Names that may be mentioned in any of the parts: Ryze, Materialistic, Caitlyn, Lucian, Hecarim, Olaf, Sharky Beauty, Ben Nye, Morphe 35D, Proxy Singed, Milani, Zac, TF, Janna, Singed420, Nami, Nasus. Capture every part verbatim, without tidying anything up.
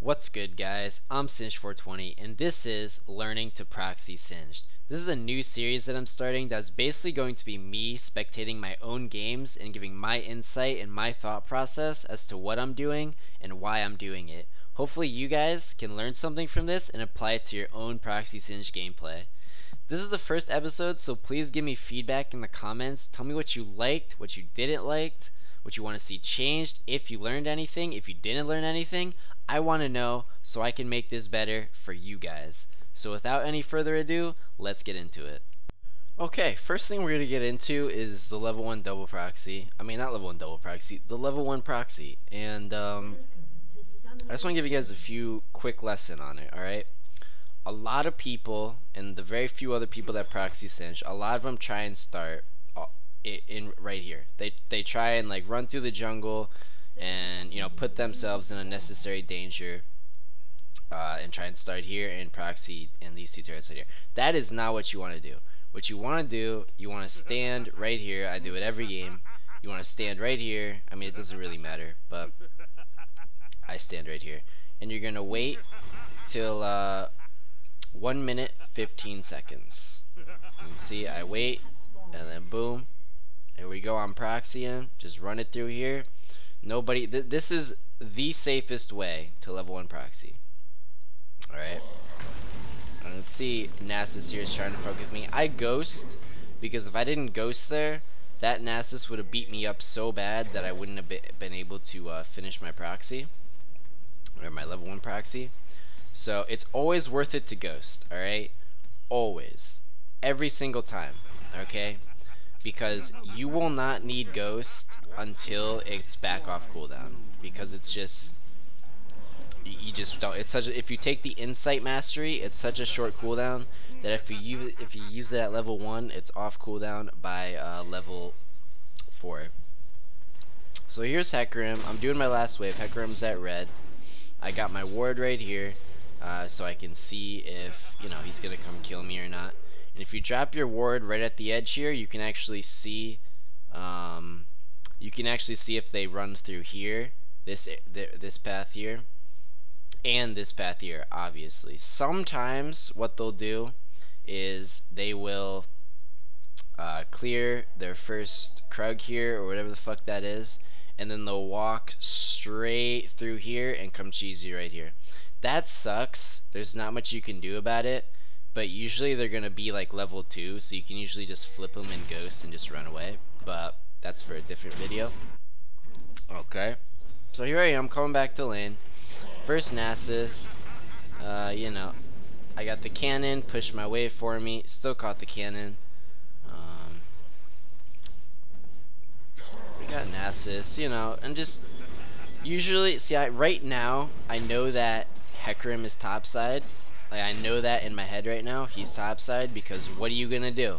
What's good, guys? I'm Singed four twenty and this is Learning to Proxy Singed. This is a new series that I'm starting that's basically going to be me spectating my own games and giving my insight and my thought process as to what I'm doing and why I'm doing it. Hopefully you guys can learn something from this and apply it to your own Proxy Singed gameplay. This is the first episode, so please give me feedback in the comments. Tell me what you liked, what you didn't like, what you want to see changed, if you learned anything, if you didn't learn anything. I want to know so I can make this better for you guys. So without any further ado, let's get into it. Okay, first thing we're going to get into is the level one double proxy. I mean, not level one double proxy, the level one proxy. And um, I just want to give you guys a few quick lesson on it, alright? A lot of people, and the very few other people that proxy Singed, a lot of them try and start in, in right here. They, they try and like run through the jungle, and you know, put themselves in unnecessary danger uh, and try and start here and proxy in these two turrets right here. That is not what you want to do. What you want to do, you want to stand right here. I do it every game. You want to stand right here. I mean, it doesn't really matter, but I stand right here, and you're gonna wait till uh, one minute fifteen seconds. And see, I wait, and then boom, here we go. I'm proxying. Just run it through here. Nobody, th this is the safest way to level one proxy. Alright. Let's see, Nasus here is trying to focus me. I ghost, because if I didn't ghost there, that Nasus would have beat me up so bad that I wouldn't have be been able to uh, finish my proxy. Or my level one proxy. So it's always worth it to ghost, alright? Always. Every single time, okay? Because you will not need ghost until it's back off cooldown, because it's just you just don't. It's such a, if you take the insight mastery, it's such a short cooldown that if you use, if you use it at level one, it's off cooldown by uh, level four. So here's Hecarim. I'm doing my last wave. Hecarim's at red. I got my ward right here, uh, so I can see if you know he's gonna come kill me or not. And if you drop your ward right at the edge here, you can actually see. Um, You can actually see if they run through here, this this path here, and this path here, obviously. Sometimes what they'll do is they will uh, clear their first Krug here, or whatever the fuck that is, and then they'll walk straight through here and come cheese you right here. That sucks. There's not much you can do about it, but usually they're going to be like level two, so you can usually just flip them and ghost and just run away, but that's for a different video. Okay, so here I am coming back to lane. First Nasus, uh, you know, I got the cannon, pushed my wave for me, still caught the cannon. Um, we got Nasus, you know, and just usually, see, I, right now, I know that Hecarim is topside. Like, I know that in my head right now, he's topside, because what are you gonna do?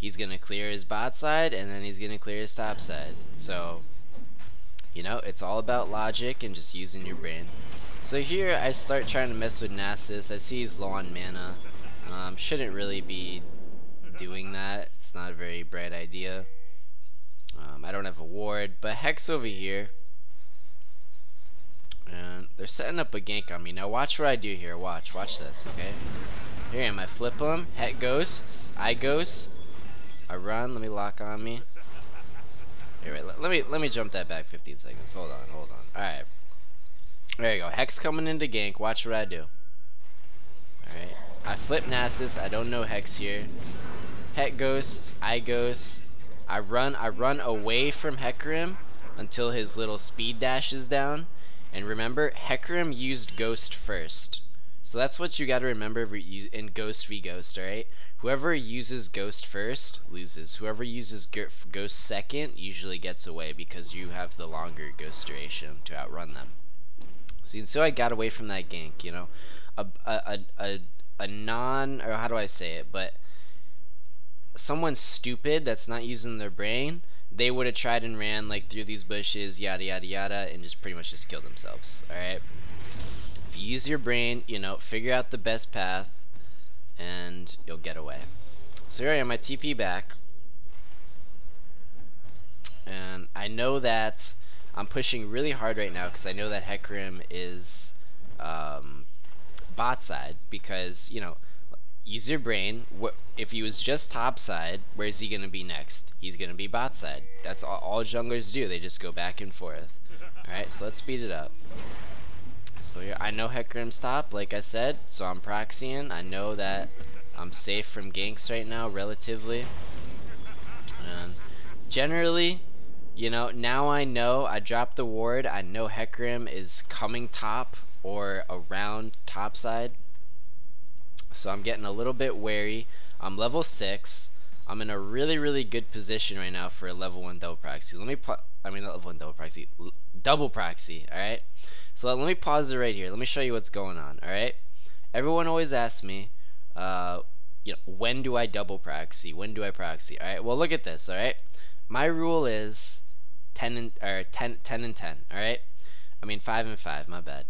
He's going to clear his bot side, and then he's going to clear his top side. So, you know, it's all about logic and just using your brain. So here I start trying to mess with Nasus. I see he's low on mana. Um, shouldn't really be doing that. It's not a very bright idea. Um, I don't have a ward, but Hex over here. And they're setting up a gank on me. Now watch what I do here. Watch. Watch this, okay? Here I am. I flip him. Hex ghosts. I ghost. I run. Let me lock on me. All right, let, let me let me jump that back fifteen seconds. Hold on, hold on. All right, there you go. Hex coming into gank. Watch what I do. All right, I flip Nasus. I don't know Hex here. Hex ghosts. I ghost. I run. I run away from Hecarim until his little speed dash is down. And remember, Hecarim used ghost first. So that's what you got to remember in Ghost v Ghost, alright? Whoever uses Ghost first loses. Whoever uses Ghost second usually gets away because you have the longer Ghost duration to outrun them. See, so I got away from that gank, you know? A, a, a, a non, or how do I say it, but someone stupid that's not using their brain, they would have tried and ran like through these bushes, yada yada yada, and just pretty much just killed themselves, alright? Use your brain, you know, figure out the best path, and you'll get away. So here I am, I T P back. And I know that I'm pushing really hard right now because I know that Hecarim is um, bot side, because, you know, use your brain. What if he was just top side? Where's he gonna be next? He's gonna be bot side. That's all, all junglers do. They just go back and forth. All right, so let's speed it up. So here, I know Hecarim's top, like I said, so I'm proxying. I know that I'm safe from ganks right now, relatively. And generally, you know, now I know I dropped the ward. I know Hecarim is coming top or around top side. So I'm getting a little bit wary. I'm level six. I'm in a really, really good position right now for a level one double proxy. Let me, I mean, not level one double proxy, l double proxy. All right. So let, let me pause it right here. Let me show you what's going on. All right. Everyone always asks me, uh, you know, when do I double proxy? When do I proxy? All right. Well, look at this. All right. My rule is ten and or ten, ten and ten. All right. I mean five and five. My bad.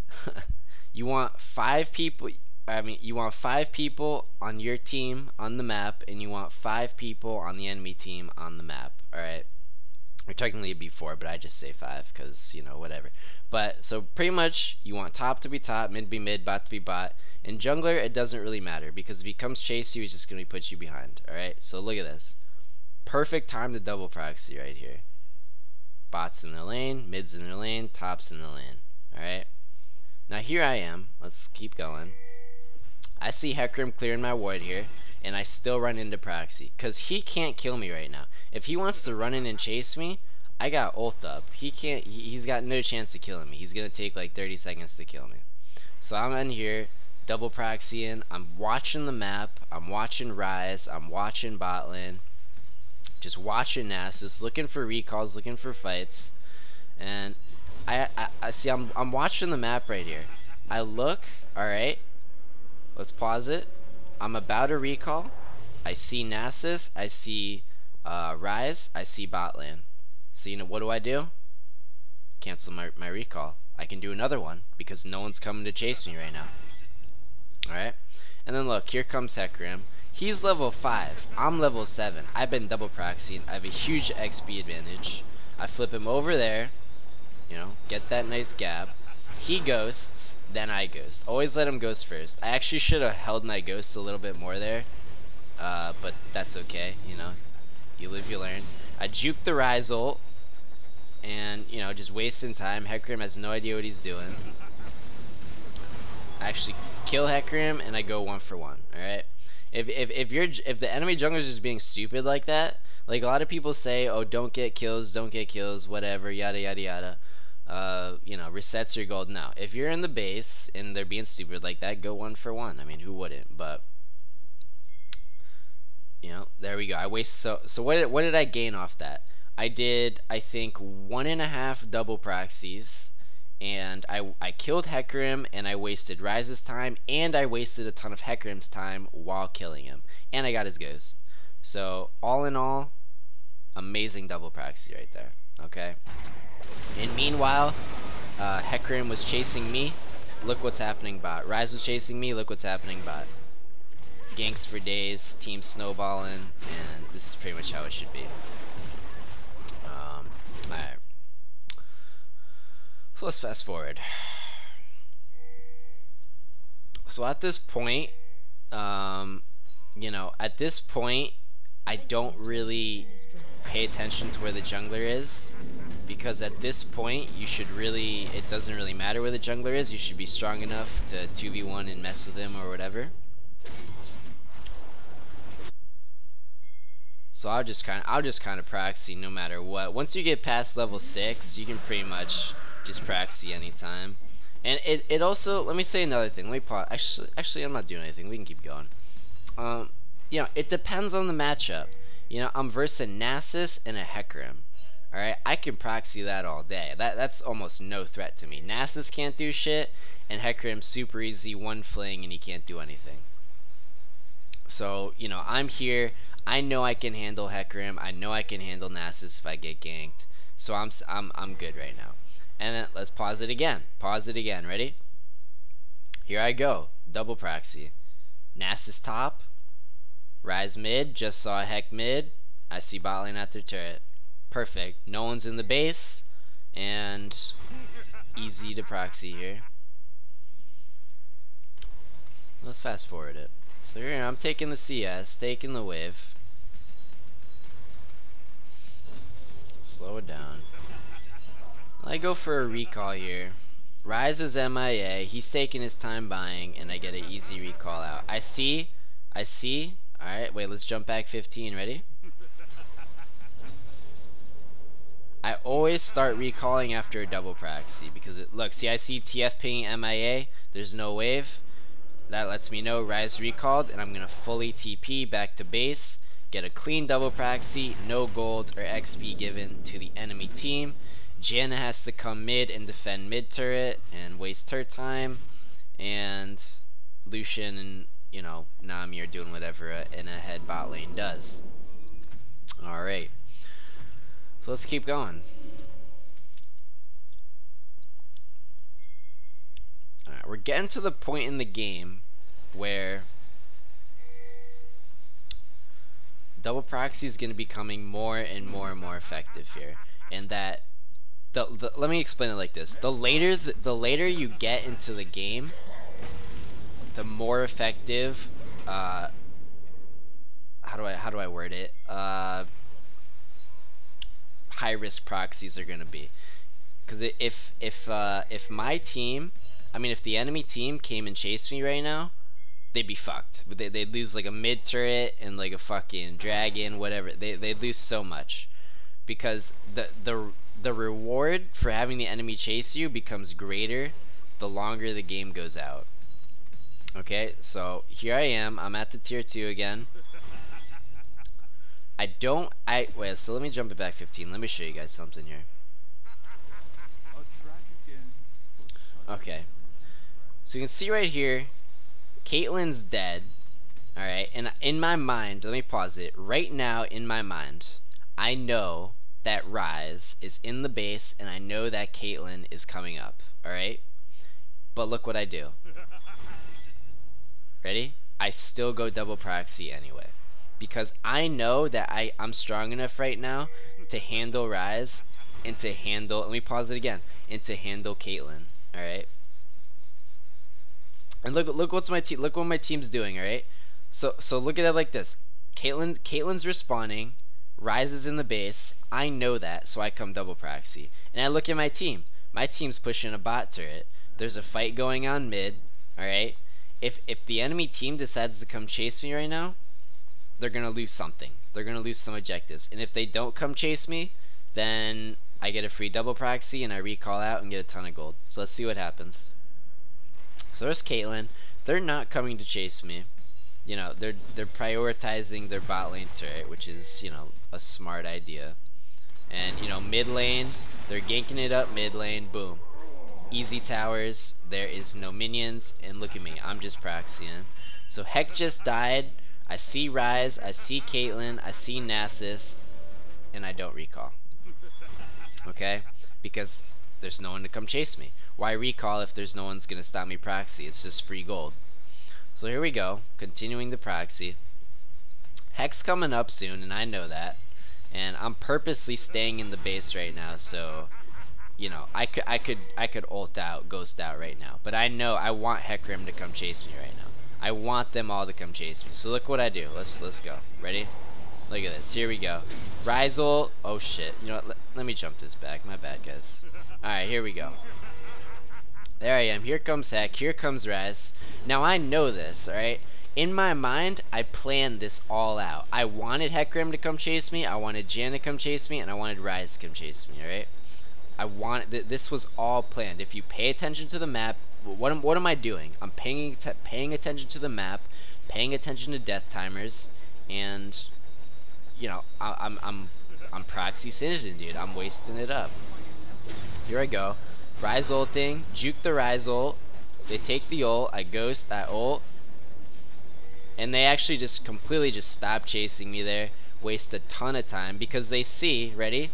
You want five people. I mean, you want five people on your team on the map, and you want five people on the enemy team on the map. All right, or technically it'd be four, but I just say five because, you know, whatever. But so pretty much, you want top to be top, mid to be mid, bot to be bot, and jungler it doesn't really matter, because if he comes chase you, he's just gonna put you behind. All right, so look at this, perfect time to double proxy right here. Bots in their lane, mids in their lane, tops in the lane. All right, now here I am. Let's keep going. I see Hecarim clearing my ward here, and I still run into proxy, because he can't kill me right now. If he wants to run in and chase me, I got ult up. He can't, he, he's got no chance of killing me. He's going to take like thirty seconds to kill me. So I'm in here, double proxying. I'm watching the map. I'm watching Ryze. I'm watching bot lane. Just watching Nasus, looking for recalls, looking for fights. And I, I, I see, I'm, I'm watching the map right here. I look, alright. Let's pause it. I'm about to recall. I see Nasus. I see uh, Ryze. I see Botland. So, you know, what do I do? Cancel my, my recall. I can do another one because no one's coming to chase me right now. Alright? And then look, here comes Hecarim. He's level five. I'm level seven. I've been double proxying. I have a huge X P advantage. I flip him over there. You know, get that nice gap. He ghosts. Then I ghost. Always let him ghost first. I actually should have held my ghost a little bit more there, uh, but that's okay. You know, you live, you learn. I juke the Ryze ult, and, you know, just wasting time. Hecarim has no idea what he's doing. I actually kill Hecarim, and I go one for one. All right. If if if you're if the enemy jungler is just being stupid like that, like a lot of people say, oh, don't get kills, don't get kills, whatever, yada yada yada. Uh, you know, resets your gold. Now, if you're in the base and they're being stupid like that, go one for one. I mean, who wouldn't? But, you know, there we go. I wasted. So, so what did, what did I gain off that? I did, I think, one and a half double proxies, and I, I killed Hecarim, and I wasted Ryze's time, and I wasted a ton of Hecarim's time while killing him, and I got his ghost. So, all in all, amazing double proxy right there. Okay. And meanwhile, uh, Hecarim was chasing me. Look what's happening, bot. Ryze was chasing me. Look what's happening, bot. Ganks for days, team snowballing, and this is pretty much how it should be. Um, Alright. So let's fast forward. So at this point, um, you know, at this point, I don't really pay attention to where the jungler is. Because at this point, you should really, it doesn't really matter where the jungler is. You should be strong enough to two v one and mess with him or whatever. So I'll just kind of, I'll just kind of proxy no matter what. Once you get past level six, you can pretty much just proxy anytime. And it, it also, let me say another thing. Let me pause. Actually, actually, I'm not doing anything. We can keep going. Um, you know, it depends on the matchup. You know, I'm versus Nasus and a Hecarim. Alright, I can proxy that all day. That That's almost no threat to me. Nasus can't do shit, and Hecarim's super easy, one fling, and he can't do anything. So, you know, I'm here. I know I can handle Hecarim. I know I can handle Nasus if I get ganked. So I'm, I'm, I'm good right now. And then let's pause it again. Pause it again. Ready? Here I go. Double proxy. Nasus top. Ryze mid. Just saw Hec mid. I see bot lane at their turret. Perfect. No one's in the base. and easy to proxy here. Let's fast forward it. So here I'm taking the C S, taking the wave. Slow it down. I go for a recall here. Ryze is M I A, he's taking his time buying, and I get an easy recall out. I see, I see. Alright, wait, let's jump back fifteen, ready? I always start recalling after a double proxy, because it, look, see I see T F pinging M I A, there's no wave. That lets me know Ryze recalled, and I'm going to fully T P back to base, get a clean double proxy, no gold or X P given to the enemy team. Janna has to come mid and defend mid turret and waste her time, and Lucian and, you know, Nami are doing whatever a, in a head bot lane does. Alright, so let's keep going. Alright, we're getting to the point in the game where double proxy is going to be becoming more and more and more effective here, and that The, the, let me explain it like this. The later th the later you get into the game, the more effective. Uh, how do I how do I word it? Uh, high risk proxies are gonna be, because if if uh, if my team, I mean if the enemy team came and chased me right now, they'd be fucked. But they they'd lose like a mid turret and like a fucking dragon, whatever. They they'd lose so much, because the the The reward for having the enemy chase you becomes greater the longer the game goes out. Okay, so here I am. I'm at the tier two again. I don't... I wait, so let me jump it back fifteen. Let me show you guys something here. Okay. So you can see right here, Caitlyn's dead. Alright, and in my mind, let me pause it. Right now, in my mind, I know that Ryze is in the base, and I know that Caitlyn is coming up. Alright? But look what I do. Ready? I still go double proxy anyway, because I know that I, I'm strong enough right now to handle Ryze and to handle, let me pause it again, and to handle Caitlyn. Alright? And look look what's my team look what my team's doing, alright? So so look at it like this. Caitlyn Caitlyn's respawning, Ryze is in the base, I know that, so I come double proxy. And I look at my team. My team's pushing a bot turret. There's a fight going on mid, alright? If if the enemy team decides to come chase me right now, they're gonna lose something. They're gonna lose some objectives. And if they don't come chase me, then I get a free double proxy and I recall out and get a ton of gold. So let's see what happens. So there's Caitlyn. They're not coming to chase me. You know, they're they're prioritizing their bot lane turret, which is, you know, a smart idea. And, you know, mid lane, they're ganking it up mid lane, boom. Easy towers, there is no minions, and look at me, I'm just proxying. So Hec just died, I see Ryze, I see Caitlyn, I see Nasus, and I don't recall. Okay? Because there's no one to come chase me. Why recall if there's no one's gonna stop me proxy? It's just free gold. So here we go, continuing the proxy. Hec's coming up soon, and I know that. And I'm purposely staying in the base right now, so you know I could I could I could ult out, ghost out right now. But I know I want Hecarim to come chase me right now. I want them all to come chase me. So look what I do. Let's let's go. Ready? Look at this. Here we go. Ryze ult. Oh shit. You know what? Let, let me jump this back. My bad, guys. All right, here we go. There I am. Here comes Hec. Here comes Ryze. Now I know this. All right. In my mind, I planned this all out. I wanted Hecarim to come chase me, I wanted Janna to come chase me, and I wanted Ryze to come chase me, alright? I wanted, th this was all planned. If you pay attention to the map, what am, what am I doing? I'm paying, paying attention to the map, paying attention to death timers, and, you know, I, I'm, I'm, I'm proxy citizen, dude. I'm wasting it up. Here I go. Ryze ulting, juke the Ryze ult, they take the ult, I ghost, I ult, and they actually just completely just stop chasing me there, waste a ton of time, because they see, ready?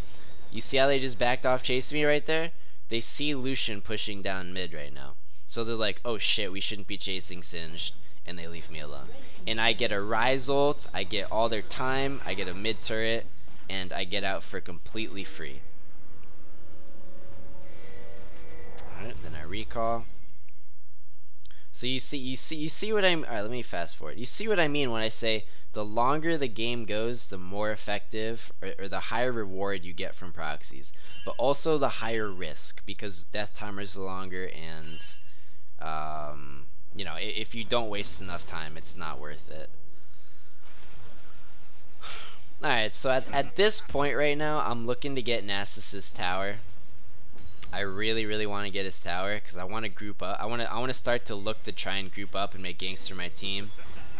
You see how they just backed off chasing me right there? They see Lucian pushing down mid right now. So they're like, oh shit, we shouldn't be chasing Singed, and they leave me alone. And I get a Ryze ult, I get all their time, I get a mid turret, and I get out for completely free. Alright, then I recall. So you see, you see, you see what I'm. Alright, let me fast forward. You see what I mean when I say the longer the game goes, the more effective or, or the higher reward you get from proxies, but also the higher risk because death timers are longer, and um, you know, if you don't waste enough time, it's not worth it. Alright, so at, at this point right now, I'm looking to get Nasus's tower. I really, really want to get his tower because I want to group up. I want to I want to start to look to try and group up and make Gangster my team.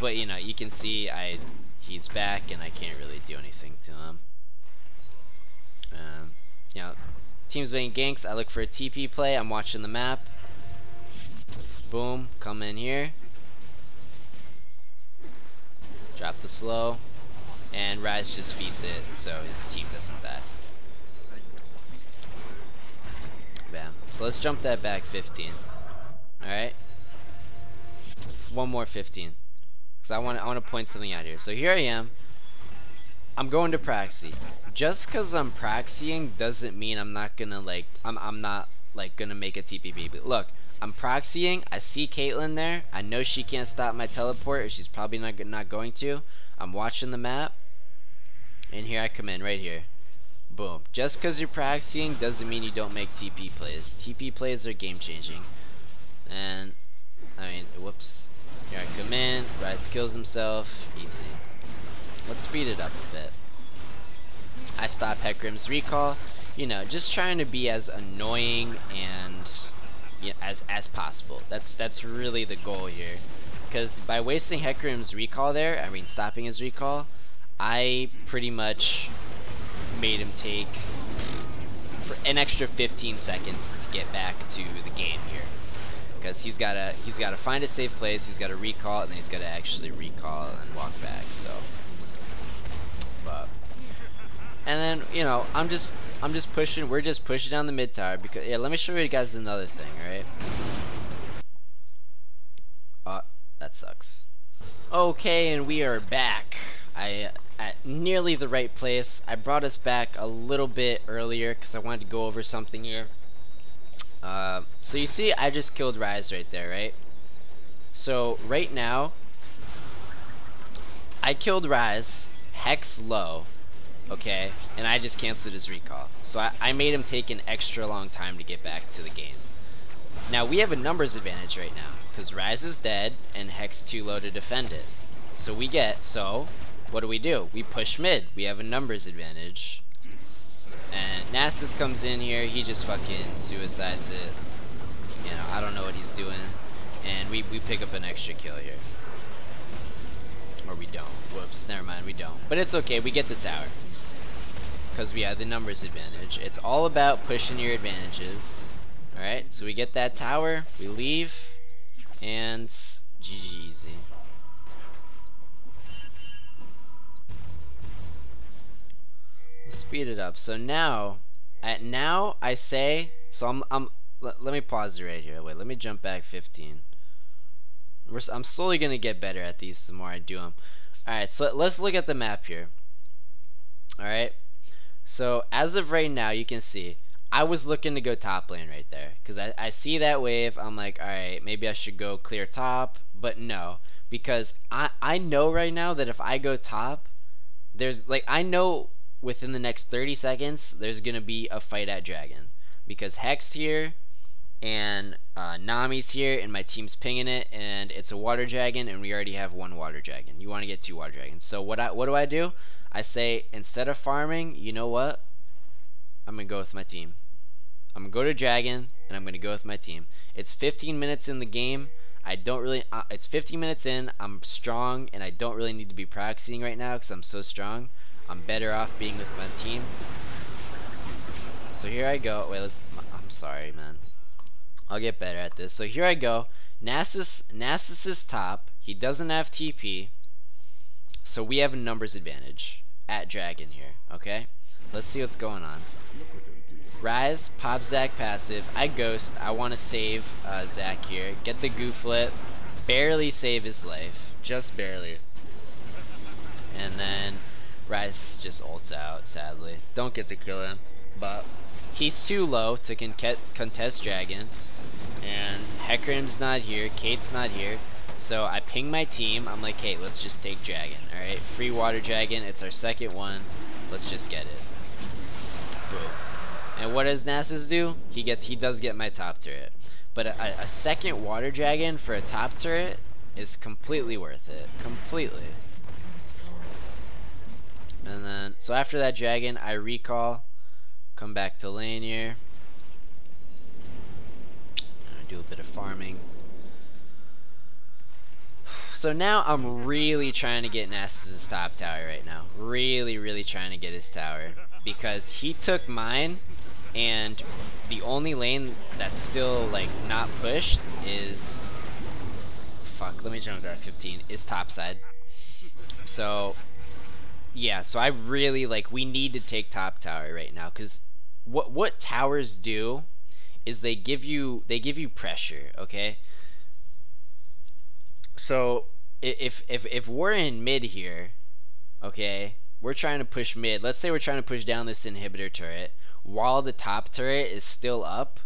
But, you know, you can see I he's back and I can't really do anything to him. Um, you know, team's being ganks. I look for a T P play. I'm watching the map. Boom. Come in here. Drop the slow. And Ryze just feeds it, so his team doesn't die. Bam. So let's jump that back fifteen. Alright? One more fifteen. Because I want to I want to point something out here. So here I am. I'm going to proxy. Just because I'm proxying doesn't mean I'm not going to, like, I'm, I'm not, like, going to make a T P P. But look, I'm proxying. I see Caitlyn there. I know she can't stop my teleport, or she's probably not, not going to. I'm watching the map, and here I come in, right here. Boom. Just because you're proxying doesn't mean you don't make T P plays. T P plays are game-changing. And, I mean, whoops. Here I come in, Ryze kills himself. Easy. Let's speed it up a bit. I stop Hecarim's recall. You know, just trying to be as annoying and, you know, as, as possible. That's, that's really the goal here. Because by wasting Hecarim's recall there, I mean stopping his recall, I pretty much made him take for an extra fifteen seconds to get back to the game here. Because he's gotta he's gotta find a safe place, he's gotta recall, and then he's gotta actually recall and walk back. So, but and then you know I'm just I'm just pushing. We're just pushing down the mid tower because yeah. Let me show you guys another thing. All right. Uh. That sucks. Okay, and we are back. I at nearly the right place. I brought us back a little bit earlier because I wanted to go over something here. Uh, so you see, I just killed Ryze right there, right? So right now, I killed Ryze, Hex low, okay, and I just canceled his recall. So I, I made him take an extra long time to get back to the game. Now we have a numbers advantage right now. Because Ryze is dead and Hex too low to defend it. So we get, so what do we do? We push mid. We have a numbers advantage. And Nasus comes in here. He just fucking suicides it. You know, I don't know what he's doing. And we, we pick up an extra kill here. Or we don't. Whoops, never mind, we don't. But it's okay, we get the tower. Because we have the numbers advantage. It's all about pushing your advantages. Alright, so we get that tower. We leave. And G G easy. Let's speed it up. So now, at now I say. So I'm. I'm. Let, let me pause it right here. Wait. Let me jump back fifteen. We're, I'm slowly gonna get better at these the more I do them. All right. So let's look at the map here. All right. So as of right now, you can see. I was looking to go top lane right there because I, I see that wave. I'm like, alright, maybe I should go clear top, but no, because I, I know right now that if I go top, there's like I know within the next thirty seconds there's gonna be a fight at Dragon because Hex here and uh, Nami's here and my team's pinging it and it's a water dragon and we already have one water dragon. You want to get two water dragons. So what I what do I do? I say instead of farming, you know what? I'm going to go with my team. I'm going to go to Dragon, and I'm going to go with my team. It's fifteen minutes in the game. I don't really... Uh, it's fifteen minutes in. I'm strong, and I don't really need to be proxying right now because I'm so strong. I'm better off being with my team. So here I go. Wait, let's... I'm sorry, man. I'll get better at this. So here I go. Nasus, Nasus is top. He doesn't have T P. So we have a numbers advantage at Dragon here, okay? Let's see what's going on. Ryze, pop Zac passive. I ghost. I want to save uh, Zac here. Get the gooflet. Barely save his life. Just barely. And then Ryze just ults out, sadly. Don't get the kill him, but He's too low to con contest Dragon. And Hecarim's not here. Kate's not here. So I ping my team. I'm like, hey, let's just take Dragon. Alright, free water Dragon. It's our second one. Let's just get it. Boom. And what does Nasus do? He gets, he does get my top turret. But a, a second water Dragon for a top turret is completely worth it. Completely. And then, so after that Dragon, I recall. Come back to lane here. I do a bit of farming. So now I'm really trying to get Nasus' top tower right now. Really, really trying to get his tower. Because he took mine, and the only lane that's still, like, not pushed is... Fuck, let me jump to R fifteen. Is topside. So, yeah, so I really, like, we need to take top tower right now. Because what, what towers do is they give you, they give you pressure, okay? So if if if we're in mid here, okay, we're trying to push mid. Let's say we're trying to push down this inhibitor turret while the top turret is still up.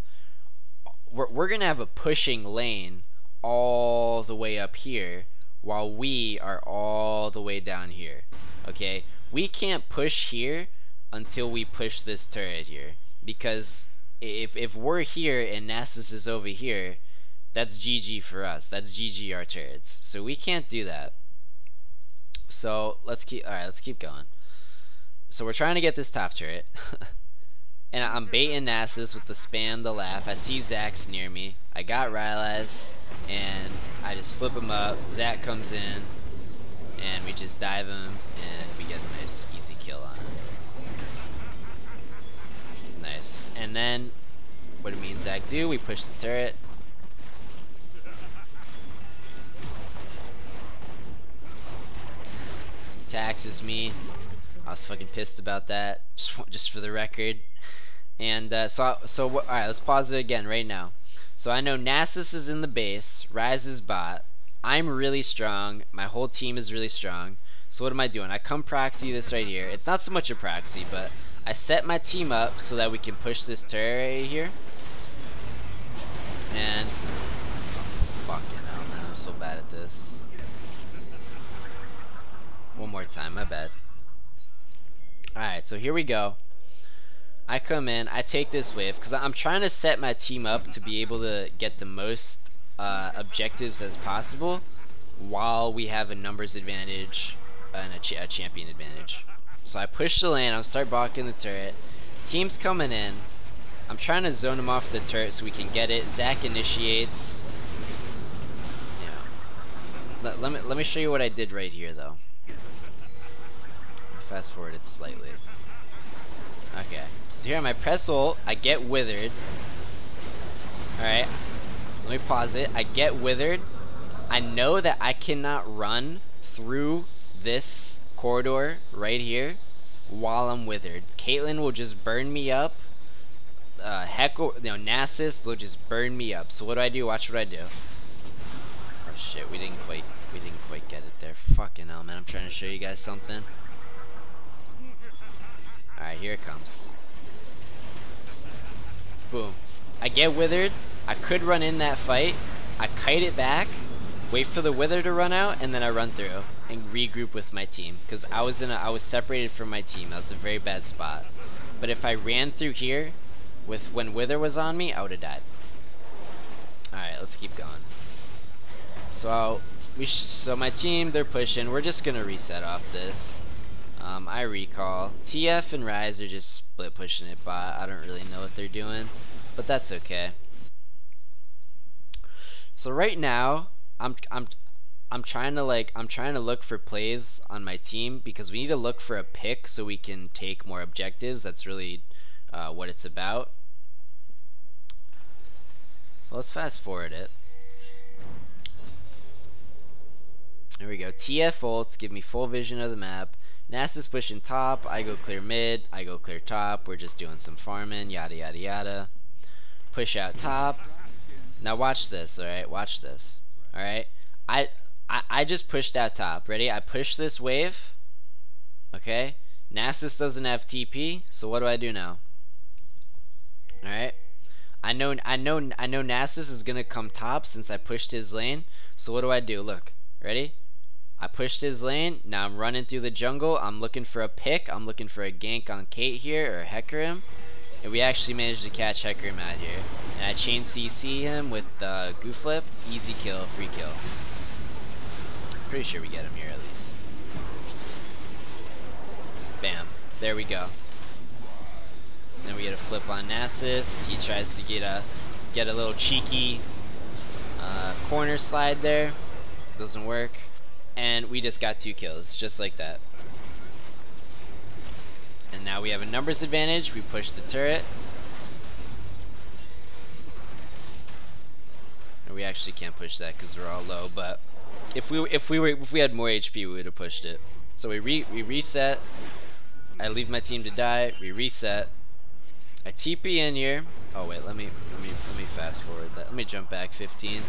We're we're gonna have a pushing lane all the way up here while we are all the way down here. Okay, we can't push here until we push this turret here, because if if we're here and Nasus is over here, that's G G for us. That's G G our turrets. So we can't do that. So let's keep. All right, let's keep going. So we're trying to get this top turret, and I'm baiting Nasus with the spam, the laugh. I see Zac's near me. I got Ryze, and I just flip him up. Zac comes in, and we just dive him, and we get a nice easy kill on him. Nice. And then, what do me and Zac do? We push the turret. Taxes me. I was fucking pissed about that. Just, just for the record. And uh, so, I, so all right. Let's pause it again right now. So I know Nasus is in the base. Ryze is bot. I'm really strong. My whole team is really strong. So what am I doing? I come proxy this right here. It's not so much a proxy, but I set my team up so that we can push this turret right here. And fucking hell, man, I'm so bad at this. One more time, my bad. Alright, so here we go. I come in, I take this wave, because I'm trying to set my team up to be able to get the most uh, objectives as possible while we have a numbers advantage and a, ch a champion advantage. So I push the lane, I'll start blocking the turret. Team's coming in. I'm trying to zone them off the turret so we can get it. Zac initiates. Yeah. Let, let, me, let me show you what I did right here, though. Fast forward it slightly. Okay, so here on my press ult, I get withered. Alright, let me pause it. I get withered. I know that I cannot run through this corridor right here while I'm withered. Caitlyn will just burn me up. Uh, Heck, you know, Nasus will just burn me up. So what do I do? Watch what I do. Oh shit, we didn't quite, we didn't quite get it there. Fucking hell, man, I'm trying to show you guys something. Alright, here it comes. Boom. I get withered. I could run in that fight. I kite it back, wait for the wither to run out, and then I run through and regroup with my team. Because I was in a, I was separated from my team. That was a very bad spot. But if I ran through here with when wither was on me, I would have died. Alright, let's keep going. So we sh so my team, they're pushing. We're just gonna reset off this. Um, I recall. T F and Ryze are just split pushing it by. I don't really know what they're doing, but that's okay. So right now, I'm I'm I'm trying to like I'm trying to look for plays on my team, because we need to look for a pick so we can take more objectives. That's really uh, what it's about. Well, let's fast forward it. There we go. T F ults give me full vision of the map. Nasus pushing top, I go clear mid, I go clear top, we're just doing some farming, yada yada yada. Push out top. Now watch this, alright? Watch this. Alright? I, I I just pushed out top. Ready? I push this wave. Okay? Nasus doesn't have T P, so what do I do now? All right. I know, I know, I know. Nasus is gonna come top since I pushed his lane. So what do I do? Look, ready? I pushed his lane. Now I'm running through the jungle. I'm looking for a pick. I'm looking for a gank on Cait here or Hecarim, and we actually managed to catch Hecarim out here. And I chain C C him with the uh, goo flip. Easy kill, free kill. Pretty sure we get him here at least. Bam. There we go. Then we get a flip on Nasus. He tries to get a get a little cheeky uh, corner slide there. Doesn't work. And we just got two kills, just like that. And now we have a numbers advantage. We push the turret. And we actually can't push that because we're all low, but if we if we were if we had more H P we would have pushed it. So we re we reset. I leave my team to die, we reset. I T P in here. Oh wait, let me let me let me fast forward that. Let me jump back fifteen.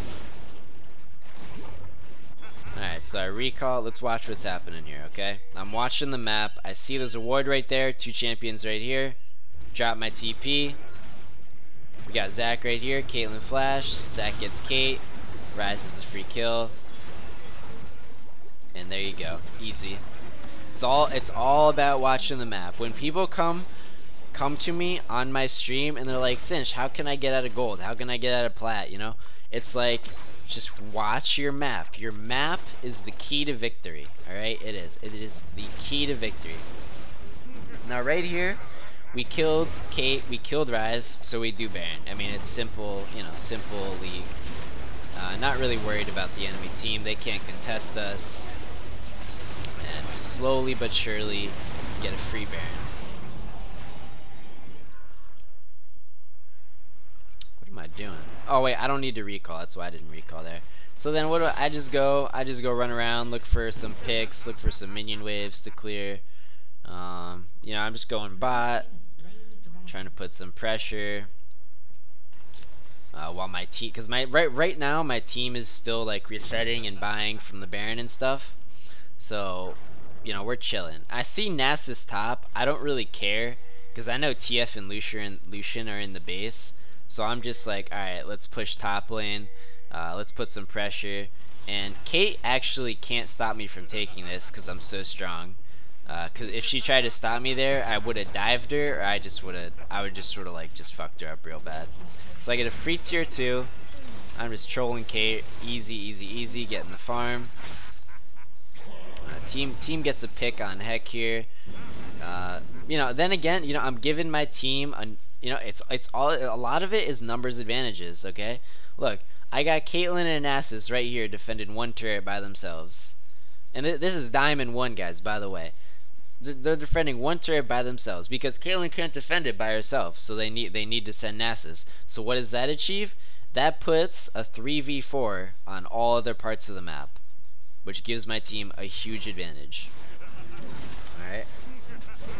Alright, so I recall. Let's watch what's happening here, okay? I'm watching the map. I see there's a ward right there, two champions right here. Drop my T P. We got Zac right here, Caitlyn flash, Zac gets Cait, Ryze is a free kill. And there you go. Easy. It's all it's all about watching the map. When people come come to me on my stream and they're like, Singed, how can I get out of gold? How can I get out of plat? You know, it's like, just watch your map. Your map is the key to victory. All right, it is. It is the key to victory. Now right here, we killed Cait, we killed Ryze, so we do Baron. I mean, it's simple, you know, simple league. Uh, not really worried about the enemy team. They can't contest us. And slowly but surely, get a free Baron. I doing? Oh wait, I don't need to recall. That's why I didn't recall there. So then what do I, I just go I just go run around, look for some picks, look for some minion waves to clear. Um, you know, I'm just going bot, trying to put some pressure. Uh, while my team, cuz my right right now my team is still like resetting and buying from the Baron and stuff. So, you know, we're chilling. I see Nasus top. I don't really care cuz I know T F and Lucian Lucian are in the base. So I'm just like, alright, let's push top lane, uh, let's put some pressure, and Cait actually can't stop me from taking this because I'm so strong. Uh, cause if she tried to stop me there, I would have dived her, or I just would have, I would just sort of like just fucked her up real bad. So I get a free tier two. I'm just trolling Cait, easy, easy, easy, getting the farm. Uh, team, team gets a pick on Heck here. Uh, you know, then again, you know, I'm giving my team a. You know, it's it's all a lot of it is numbers advantages, okay? Look, I got Caitlyn and Nasus right here defending one turret by themselves. And th this is Diamond one, guys, by the way. Th they're defending one turret by themselves because Caitlyn can't defend it by herself, so they need they need to send Nasus. So what does that achieve? That puts a three v four on all other parts of the map, which gives my team a huge advantage. All right?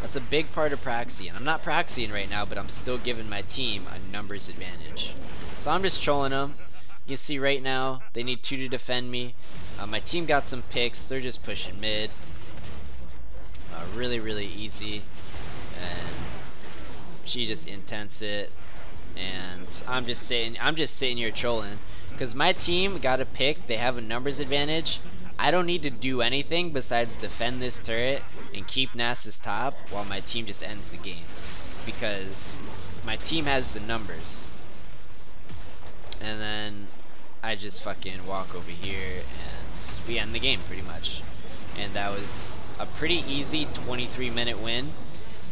That's a big part of proxying. I'm not proxying right now, but I'm still giving my team a numbers advantage. So I'm just trolling them. You can see right now, they need two to defend me. Uh, my team got some picks. They're just pushing mid. Uh, really, really easy. And she just intents it. And I'm just sitting, I'm just sitting here trolling. Because my team got a pick. They have a numbers advantage. I don't need to do anything besides defend this turret and keep Nasus top while my team just ends the game because my team has the numbers. And then I just fucking walk over here and we end the game pretty much. And that was a pretty easy twenty-three minute win,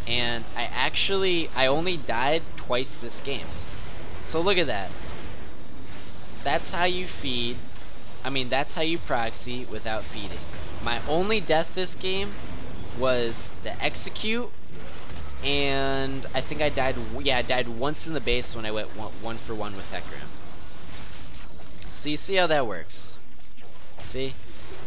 and I actually I only died twice this game. So look at that. That's how you feed I mean, that's how you proxy without feeding. My only death this game was the execute, and I think I died, yeah, I died once in the base when I went one, one for one with Hecarim. So you see how that works. See?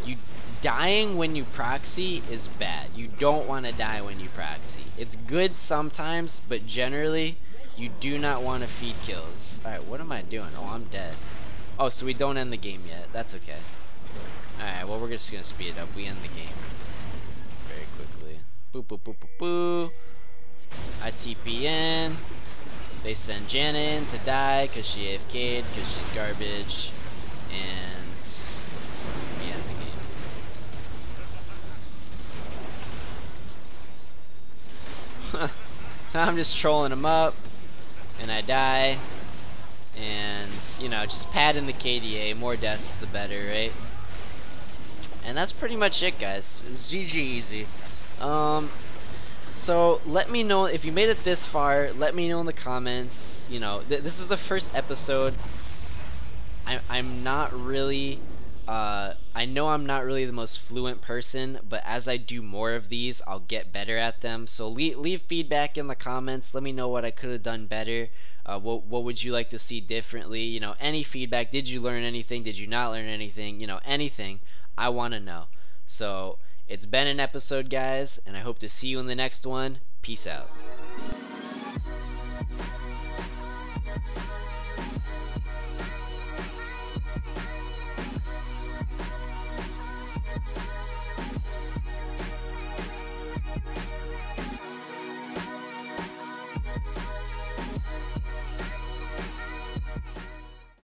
You dying when you proxy is bad. You don't want to die when you proxy. It's good sometimes, but generally, you do not want to feed kills. Alright, what am I doing? Oh, I'm dead. Oh, so we don't end the game yet. That's okay. Alright, well, we're just going to speed it up. We end the game very quickly. Boop, boop, boop, boop, boop. I T P in. They send Janna in to die because she A F K'd, because she's garbage, and we end the game. I'm just trolling them up, and I die, and, you know, just padding the K D A, more deaths the better, right? And that's pretty much it, guys. It's G G easy. Um, so, let me know, if you made it this far, let me know in the comments, you know, th this is the first episode. I I'm not really, uh, I know I'm not really the most fluent person, but as I do more of these, I'll get better at them. So leave, leave feedback in the comments. Let me know what I could have done better. Uh, what, what would you like to see differently? You know, any feedback. Did you learn anything? Did you not learn anything? You know, anything. I want to know. So it's been an episode, guys, and I hope to see you in the next one. Peace out.